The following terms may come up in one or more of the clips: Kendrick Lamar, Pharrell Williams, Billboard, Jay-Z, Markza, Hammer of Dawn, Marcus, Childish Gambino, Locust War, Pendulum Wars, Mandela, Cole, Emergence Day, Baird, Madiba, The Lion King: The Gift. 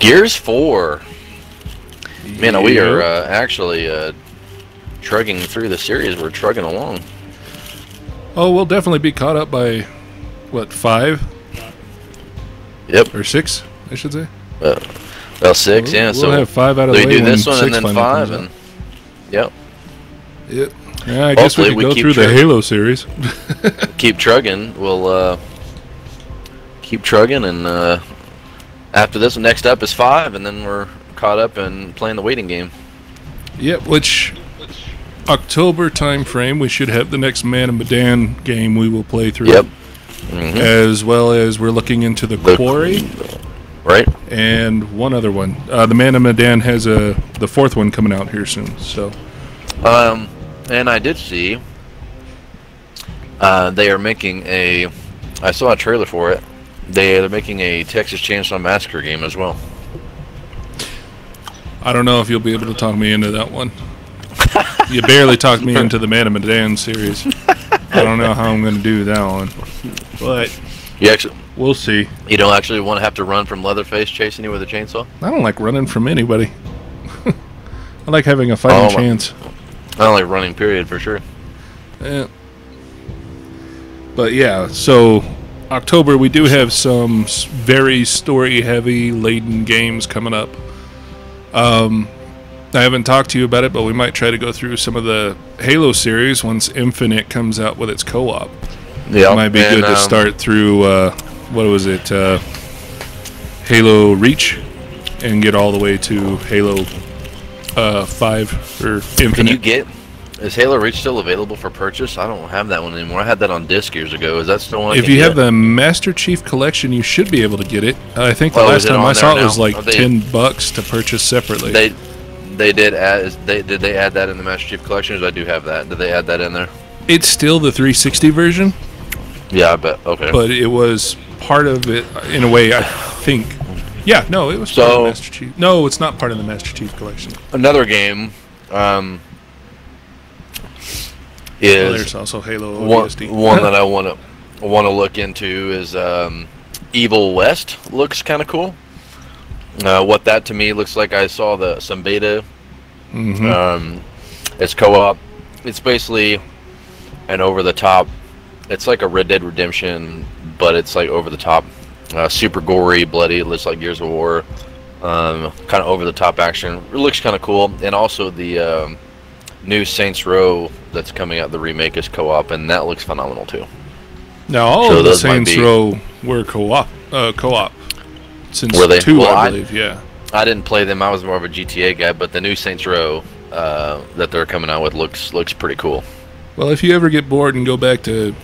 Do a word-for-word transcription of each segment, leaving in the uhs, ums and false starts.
Gears four. Man, yeah. we are uh, actually uh, trugging through the series. We're trugging along. Oh, we'll definitely be caught up by, what, five? Yep. Or six, I should say. Uh, well, six, yeah. We'll so have five out of the way. We do this one and then five. And, yep. Yep. Yeah, I guess we could go through the Halo series. Keep trugging. We'll uh, keep trugging, and uh, after this, next up is five, and then we're caught up and playing the waiting game. Yep, which October time frame, we should have the next Man of Medan game we will play through. Yep. Mm-hmm. As well as we're looking into the, the Quarry. Right. And one other one. Uh, the Man of Medan has a the fourth one coming out here soon. So. Um. And I did see uh, they are making a. I saw a trailer for it. They are making a Texas Chainsaw Massacre game as well. I don't know if you'll be able to talk me into that one. You barely talked me into the Man of Medan series. I don't know how I'm going to do that one, but you actually, we'll see. You don't actually want to have to run from Leatherface chasing you with a chainsaw. I don't like running from anybody. I like having a fighting oh, chance. I don't like running, period, for sure. Yeah. But yeah, so October, we do have some very story-heavy laden games coming up. Um, I haven't talked to you about it, but we might try to go through some of the Halo series once Infinite comes out with its co-op. Yeah, it might be and, good to um, start through uh, what was it, uh, Halo Reach, and get all the way to Halo uh, Five or Infinite. Can you get? Is Halo Reach still available for purchase? I don't have that one anymore. I had that on disc years ago. Is that still on? If you get? have the Master Chief Collection, you should be able to get it. I think the oh, last time I saw now? it was like oh, they, ten bucks to purchase separately. They they did add. They did they add that in the Master Chief Collection? I do have that. Did they add that in there? It's still the three sixty version. Yeah, I bet. Okay. But it was part of it in a way. I think. Yeah. No, it was so, part of the Master Chief. No, it's not part of the Master Chief Collection. Another game. Um, Is well, there's also Halo O D S T. One, one that I want to want to look into is um, Evil West. Looks kind of cool. Uh, what that to me looks like, I saw the some beta. Mm-hmm. um, it's co-op. It's basically an over-the-top. It's like a Red Dead Redemption, but it's like over-the-top, uh, super gory, bloody. It looks like Gears of War. Um, kind of over-the-top action. It looks kind of cool, and also the. Um, New Saints Row that's coming out, the remake, is co-op, and that looks phenomenal too. Now all so of the Saints Row were co-op, uh, co-op since were they? two, well, I believe. I, yeah, I didn't play them. I was more of a G T A guy, but the new Saints Row uh, that they're coming out with looks looks pretty cool. Well, if you ever get bored and go back to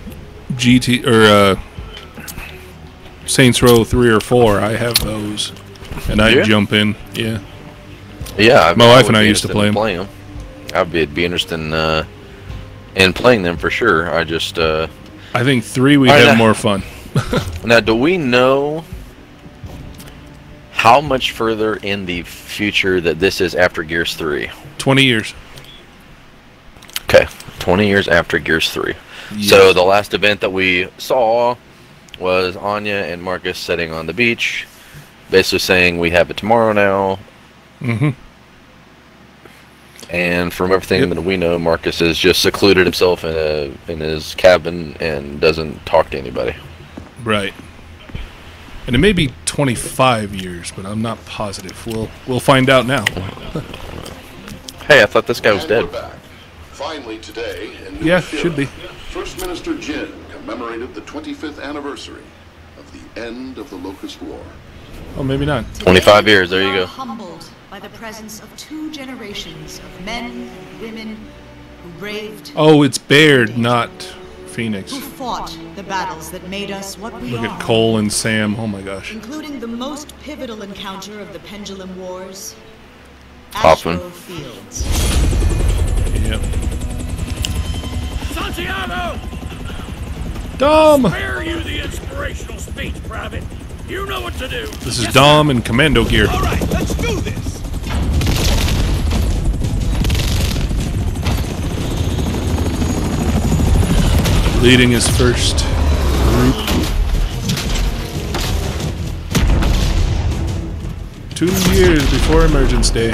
G T or uh, Saints Row three or four, I have those, and I yeah. jump in. Yeah, yeah. I mean, My wife I and I used to play them. Play them. I'd be, be interested in, uh, in playing them for sure. I just. Uh, I think three we have now, more fun. Now, do we know how much further in the future that this is after Gears three? twenty years. Okay, twenty years after Gears three. Yes. So the last event that we saw was Anya and Marcus sitting on the beach, basically saying we have it tomorrow now. Mm-hmm. And from everything yep. that we know, Marcus has just secluded himself in a in his cabin and doesn't talk to anybody. Right. And it may be twenty-five years, but I'm not positive. We'll we'll find out now. Hey, I thought this guy was and dead. We're back. Finally today, in New yeah, Shira, should be. First Minister Jin commemorated the twenty-fifth anniversary of the end of the Locust War. Oh, maybe not. twenty-five years. There you go. Humbled by the presence of two generations of men and women who braved. Oh, it's Baird, not Phoenix. Who fought the battles that made us what we are. Look at Cole and Sam. Oh my gosh. Including the most pivotal encounter of the Pendulum Wars. Poppin. Fields. Yep. Santiago. Dom. Spare you the inspirational speech, Private. You know what to do. This is yes, Dom and Commando gear. All right, let's do this. Leading his first group. Two years before Emergence Day.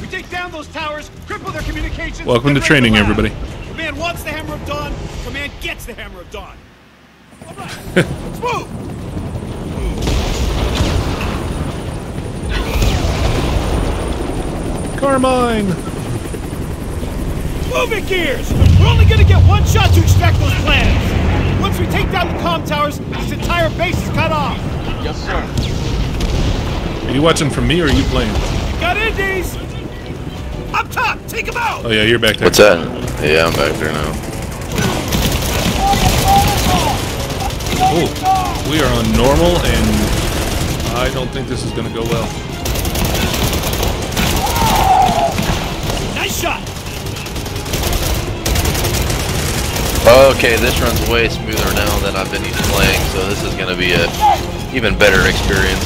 We take down those towers, cripple their communications. Welcome to training, everybody. Command wants the Hammer of Dawn. Command gets the Hammer of Dawn. All right. Move. Carmine! Move it, Gears! We're only gonna get one shot to extract those planets! Once we take down the comm towers, this entire base is cut off! Yes, sir. Are you watching from me or are you playing? You got Indies! Up top! Take him out! Oh yeah, you're back there. What's that? Yeah, I'm back there now. Oh, we are on normal and I don't think this is gonna go well. Shot. Okay, this runs way smoother now than I've been even playing, so this is going to be a even better experience.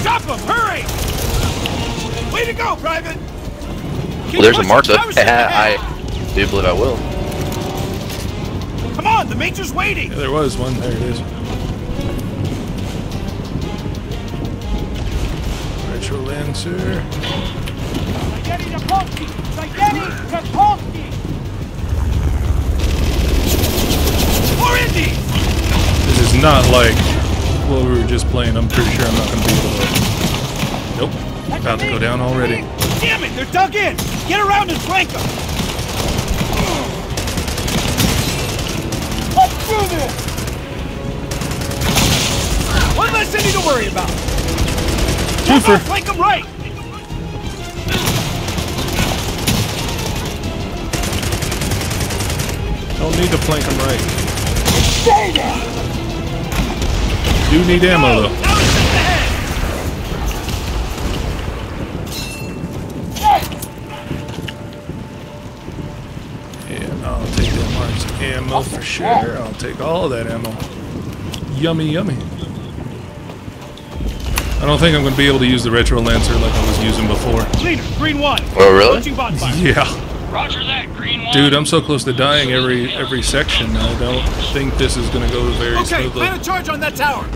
Stop him! Hurry! Way to go, Private! Well, there's a Markza. I do believe I will. Come on, the Major's waiting! Yeah, there was one. There it is. Lancer. This is not like what we were just playing. I'm pretty sure I'm not going to be able to. Nope. About to go down already. Damn it! They're dug in! Get around and flank them! Let's do this! One less enemy to worry about! Twofer. Flank him right. Don't need to flank him right. Do need ammo though. Yeah, I'll take that much ammo for sure. I'll take all of that ammo. Yummy, yummy. I don't think I'm going to be able to use the Retro Lancer like I was using before. Leader, green one. Oh, really? Yeah. Roger that, green one. Dude, I'm so close to dying every every section. I don't think this is going to go very okay, smoothly. Okay, plan a charge on that tower.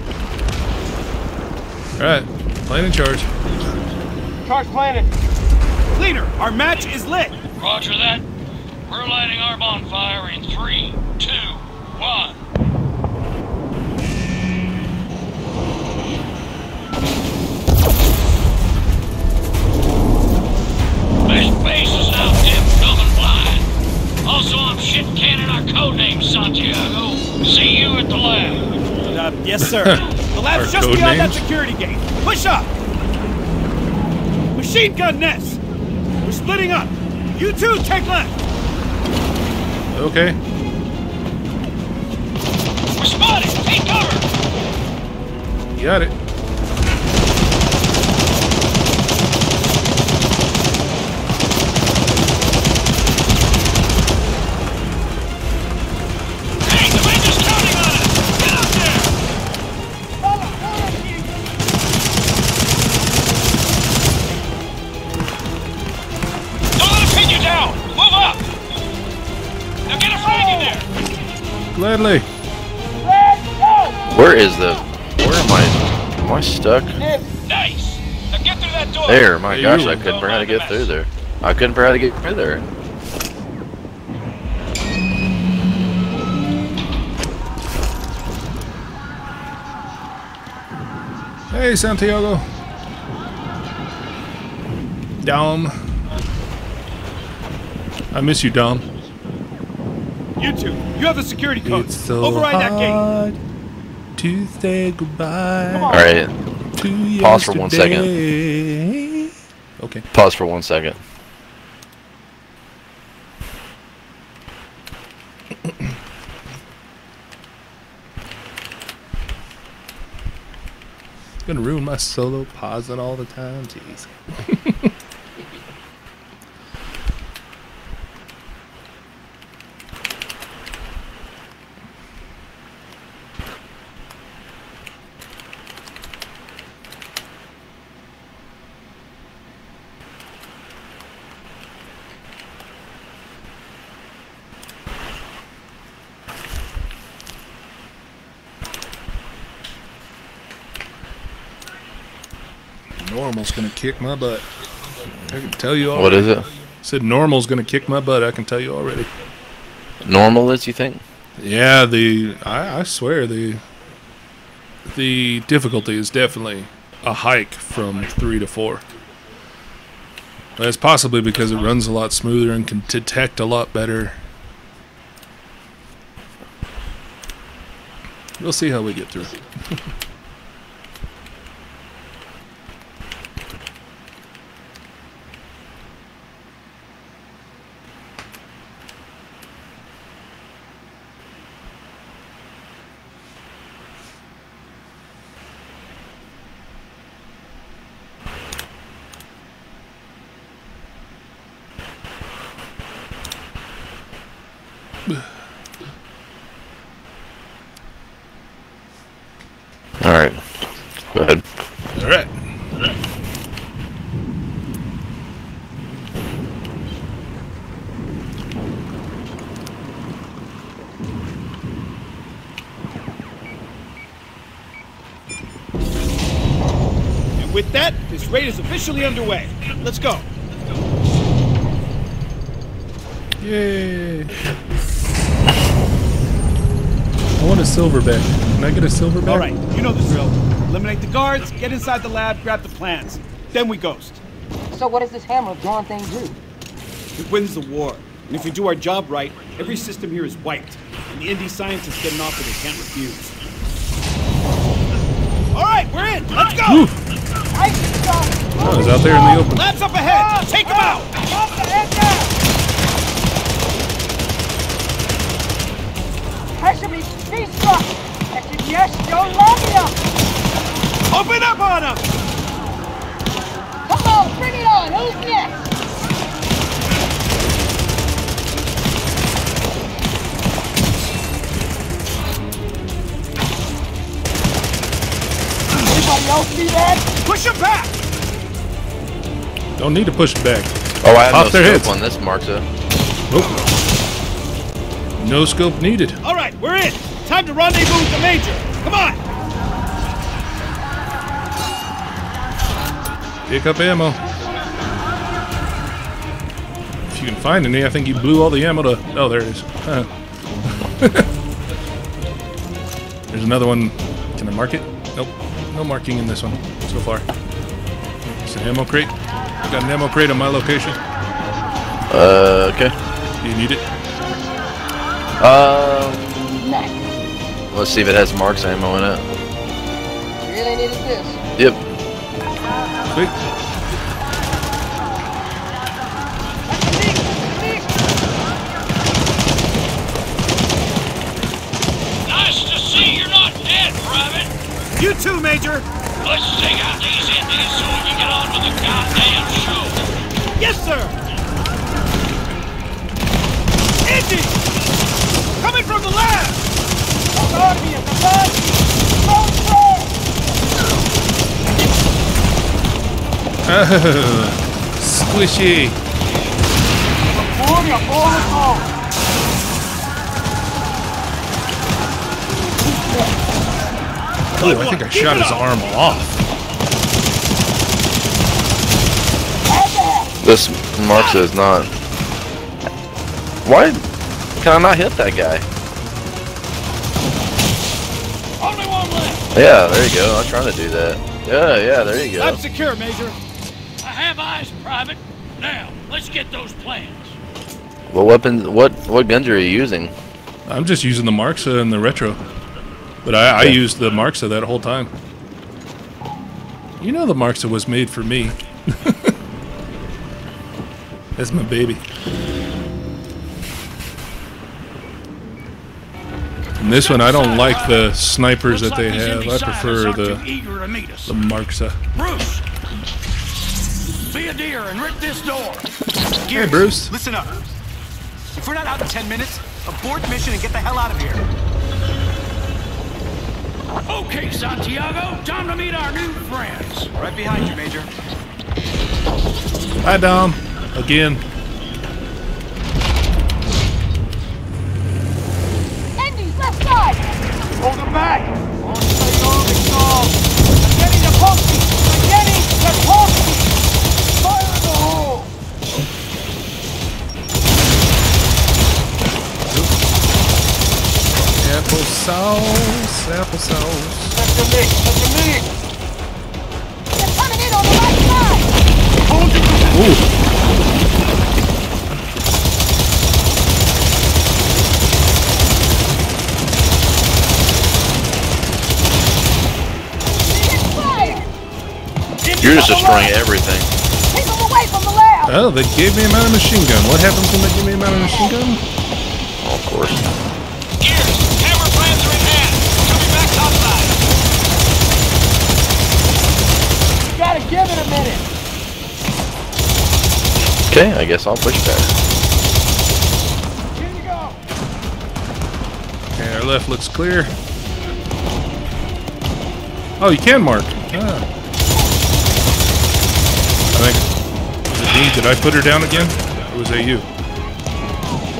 All right, plan and charge. Charge planted. Leader, our match is lit. Roger that. We're lighting our bonfire in three, two, one. This base is now dim, dumb, and blind. Also, I'm shit canning our codename, Santiago. See you at the lab. Uh, yes, sir. The lab's just beyond names? That security gate. Push up! Machine gun nest! We're splitting up. You two, take left! Okay. We're spotted! Take cover! Got it. Gladly. Where is the? Where am I? Am I stuck? Nice. Now get through that door. There, my hey, gosh, I couldn't figure out how to get through there. I couldn't figure out how to get through there. Hey, Santiago. Dom. I miss you, Dom. You two, you have the security code. It's so override that gate. To say goodbye. All right. To Pause yesterday. For one second. Okay. Pause for one second. Gonna ruin my solo pausing all the time. Jeez. Normal's gonna kick my butt. I can tell you already. What is it? I said normal's gonna kick my butt. I can tell you already. Normal is, you think? Yeah, the I, I swear the the difficulty is definitely a hike from three to four. That's possibly because it runs a lot smoother and can detect a lot better. We'll see how we get through. Alright. Go ahead. Alright. And with that, this raid is officially underway. Let's go. Let's go. Yay. I want a silverback. Can I get a silver bag? All right, you know the drill. Eliminate the guards, get inside the lab, grab the plans. Then we ghost. So what does this Hammer of Dawn thing do? It wins the war. And if we do our job right, every system here is wiped. And the indie scientists get an offer they can't refuse. All right, we're in. Let's go. Oh, he's out there in the open. Lab's up ahead. Take them out. Off the head down. I should be peaceful. Yes, don't love you! Open up on him! Come on, bring it on! Who's next? Anybody else see that? Push him back! Don't need to push him back. Oh, I have Pop no their scope heads. on this, Markza. Nope. No scope needed. Alright, we're in! Time to rendezvous with the Major! Come on! Pick up ammo. If you can find any, I think you blew all the ammo to... Oh, there it is. Huh. There's another one. Can I mark it? Nope. No marking in this one so far. It's an ammo crate. I've got an ammo crate on my location. Uh, okay. Do you need it? Um... Nah. Let's see if it has Mark's ammo in it. Really needed this. Yep. Sweet. Nice to see you're not dead, Private. You too, Major. Let's take out these Indians so we can get on with the goddamn show. Yes, sir. Indians coming from the lab. Oh, squishy. Oh, I think I shot his arm off. This Markza is not. Why can I not hit that guy? Yeah, there you go. I'm trying to do that. Yeah, yeah, there you go. I'm secure, Major. I have eyes, Private. Now, let's get those plans. What weapons, what what guns are you using? I'm just using the Markza and the Retro. But I, yeah. I used the Markza that whole time. You know the Markza was made for me. That's my baby. And this one, I don't like the snipers that they have. I prefer the the Markza. Bruce, be a deer and rip this door. Hey, Bruce. Listen up. If we're not out in ten minutes, abort mission and get the hell out of here. Okay, Santiago, time to meet our new friends. Right behind you, Major. Hi, Dom. Again. Hold them back! I'm getting the postie! I'm getting the You're just destroying everything. Keep them away from the lab! Oh, they gave me a mounted machine gun. What happens when they give me a mounted machine gun? Oh, of course. Gears! Hammer plans are in hand! Coming back topside! You gotta give it a minute! Okay, I guess I'll push back. Here you go! Okay, our left looks clear. Oh, you can mark. Ah. I think, was it me? Did I put her down again? Or was that you?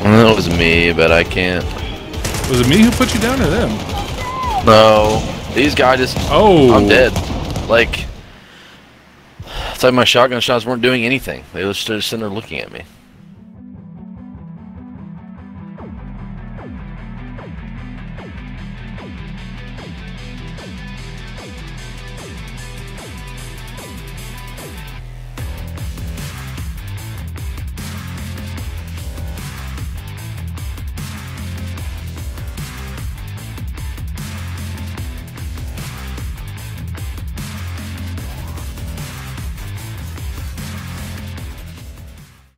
Well, it was me, but I can't. Was it me who put you down or them? No. These guys just... Oh. I'm dead. Like, it's like my shotgun shots weren't doing anything. They were just sitting there looking at me.